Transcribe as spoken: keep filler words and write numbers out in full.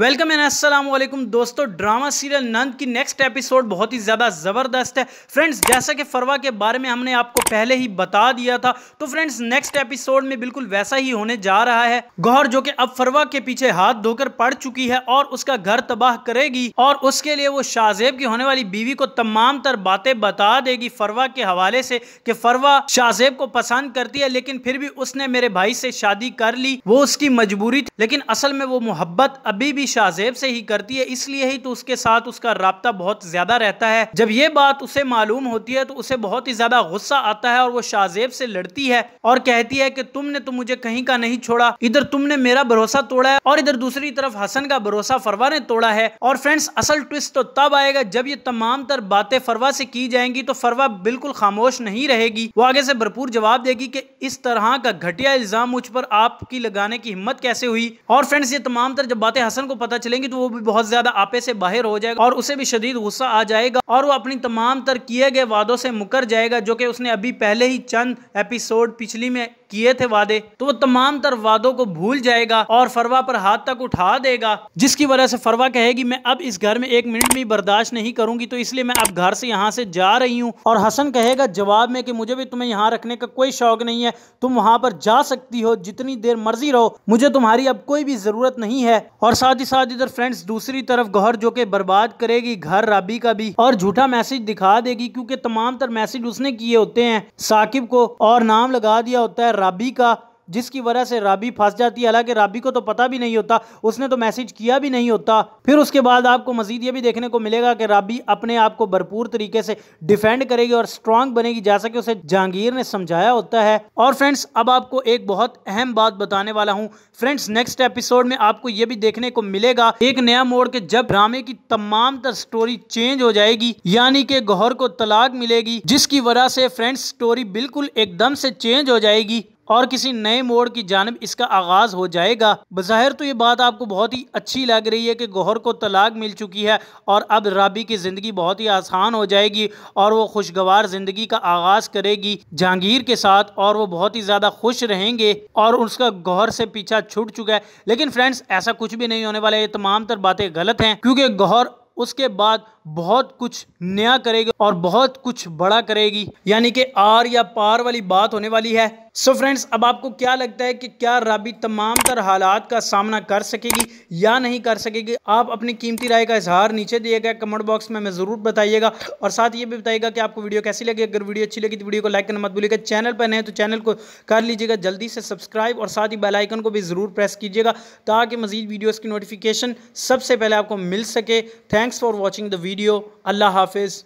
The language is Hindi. वेलकम एंड अस्सलाम वालेकुम दोस्तों, ड्रामा सीरियल नंद की नेक्स्ट एपिसोड बहुत ही ज़्यादा ज़बरदस्त है। फ्रेंड्स, जैसा कि फरवा के बारे में हमने आपको पहले ही बता दिया था, तो फ्रेंड्स नेक्स्ट एपिसोड में बिल्कुल वैसा ही होने जा रहा है। गौहर जो कि अब फरवा के पीछे हाथ धोकर पड़ चुकी है और उसका घर तबाह करेगी और उसके लिए वो शाहजेब की होने वाली बीवी को तमाम तर बातें बता देगी फरवा के हवाले से कि फरवा शाहजेब को पसंद करती है, लेकिन फिर भी उसने मेरे भाई से शादी कर ली, वो उसकी मजबूरी थी, लेकिन असल में वो मोहब्बत अभी भी शाहजेब से ही करती है, इसलिए ही तो उसके साथ उसका राब्ता बहुत ज्यादा रहता है। जब ये बात उसे मालूम होती है तो उसे बहुत ही ज्यादा गुस्सा आता है और वो शाहजेब से लड़ती है और कहती है कि तुमने तो मुझे कहीं का नहीं छोड़ा, इधर तुमने मेरा भरोसा तोड़ा है और इधर दूसरी तरफ हसन का भरोसा फरवा ने तोड़ा है। और फ्रेंड्स, असल ट्विस्ट तो तब आएगा जब ये तमाम तर बातें फरवा से की जाएंगी तो फरवा बिल्कुल खामोश नहीं रहेगी, वो आगे से भरपूर जवाब देगी कि इस तरह का घटिया इल्जाम मुझ पर आपकी लगाने की हिम्मत कैसे हुई। और फ्रेंड्स, ये तमाम तर जब बातें हसन को पता चलेंगी तो वो भी बहुत ज्यादा आपे से बाहर हो जाएगा और उसे भी शदीद गुस्सा आ जाएगा और वो अपनी तमाम तर किए गए वादों से मुकर जाएगा, जो कि उसने अभी पहले ही चंद एपिसोड पिछली में किए थे वादे, तो वो तमाम तर वादों को भूल जाएगा और फरवा पर हाथ तक उठा देगा, जिसकी वजह से फरवा कहेगी मैं अब इस घर में एक मिनट भी बर्दाश्त नहीं करूंगी, तो इसलिए मैं अब घर से यहाँ से जा रही हूँ। और हसन कहेगा जवाब में कि मुझे भी तुम्हें यहाँ रखने का कोई शौक नहीं है, तुम वहाँ पर जा सकती हो जितनी देर मर्जी रहो, मुझे तुम्हारी अब कोई भी जरूरत नहीं है। और साथ ही साथ इधर फ्रेंड्स दूसरी तरफ गौहर जो के बर्बाद करेगी घर राबी का भी और झूठा मैसेज दिखा देगी, क्योंकि तमाम तर मैसेज उसने किए होते हैं साकिब को और नाम लगा दिया होता है राबी का, जिसकी वजह से राबी फंस जाती है, हालांकि राबी को तो पता भी नहीं होता, उसने तो मैसेज किया भी नहीं होता। फिर उसके बाद आपको मजीद ये भी देखने को मिलेगा कि राबी अपने आप को भरपूर तरीके से डिफेंड करेगी और स्ट्रांग बनेगी, जैसा कि उसे जहांगीर ने समझाया होता है। और फ्रेंड्स, अब आपको एक बहुत अहम बात बताने वाला हूँ। फ्रेंड्स, नेक्स्ट एपिसोड में आपको ये भी देखने को मिलेगा एक नया मोड़ के जब ड्रामे की तमाम तर स्टोरी चेंज हो जाएगी, यानी कि गौहर को तलाक मिलेगी, जिसकी वजह से फ्रेंड्स स्टोरी बिल्कुल एकदम से चेंज हो जाएगी और किसी नए मोड़ की जानिब इसका आगाज हो जाएगा। बज़ाहिर तो ये बात आपको बहुत ही अच्छी लग रही है कि गौहर को तलाक मिल चुकी है और अब राबी की ज़िंदगी बहुत ही आसान हो जाएगी और वो खुशगवार ज़िंदगी का आगाज करेगी जहांगीर के साथ और वो बहुत ही ज़्यादा खुश रहेंगे और उसका गौहर से पीछा छूट चुका है। लेकिन फ्रेंड्स, ऐसा कुछ भी नहीं होने वाला है, ये तमाम तर बातें गलत हैं, क्योंकि गौहर उसके बाद बहुत कुछ नया करेगी और बहुत कुछ बड़ा करेगी, यानी कि आर या पार वाली बात होने वाली है। सो so फ्रेंड्स, अब आपको क्या लगता है कि क्या राबी तमाम तर हालात का सामना कर सकेगी या नहीं कर सकेगी? आप अपनी कीमती राय का इजहार नीचे दिएगा कमेंट बॉक्स में मैं ज़रूर बताइएगा और साथ ये भी बताइएगा कि आपको वीडियो कैसी लगी। अगर वीडियो अच्छी लगी तो वीडियो को लाइक करना मत भूलिएगा, चैनल पर नहीं तो चैनल को कर लीजिएगा जल्दी से सब्सक्राइब और साथ ही बेल आइकन को भी ज़रूर प्रेस कीजिएगा ताकि मज़ीद वीडियोज़ की नोटिफिकेशन सबसे पहले आपको मिल सके। Thanks for watching the video. अल्लाह हाफिज़।